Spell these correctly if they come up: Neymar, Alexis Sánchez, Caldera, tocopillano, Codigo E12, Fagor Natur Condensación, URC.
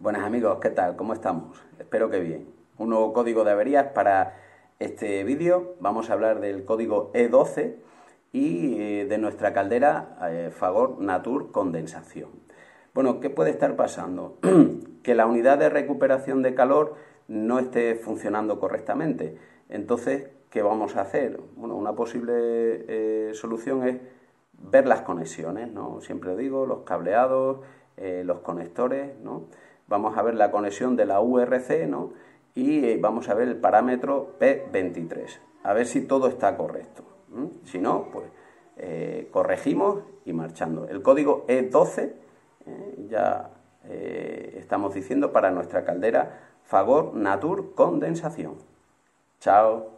Buenas amigos, ¿qué tal? ¿Cómo estamos? Espero que bien. Un nuevo código de averías para este vídeo. Vamos a hablar del código E12 y de nuestra caldera Fagor Natur Condensación. Bueno, ¿qué puede estar pasando? Que la unidad de recuperación de calor no esté funcionando correctamente. Entonces, ¿qué vamos a hacer? Bueno, una posible solución es ver las conexiones, ¿no? Siempre digo, los cableados, los conectores, ¿no? Vamos a ver la conexión de la URC, ¿no? Y vamos a ver el parámetro P23, a ver si todo está correcto. Si no, pues corregimos y marchando. El código E12, estamos diciendo para nuestra caldera Fagor Natur Condensación. Chao.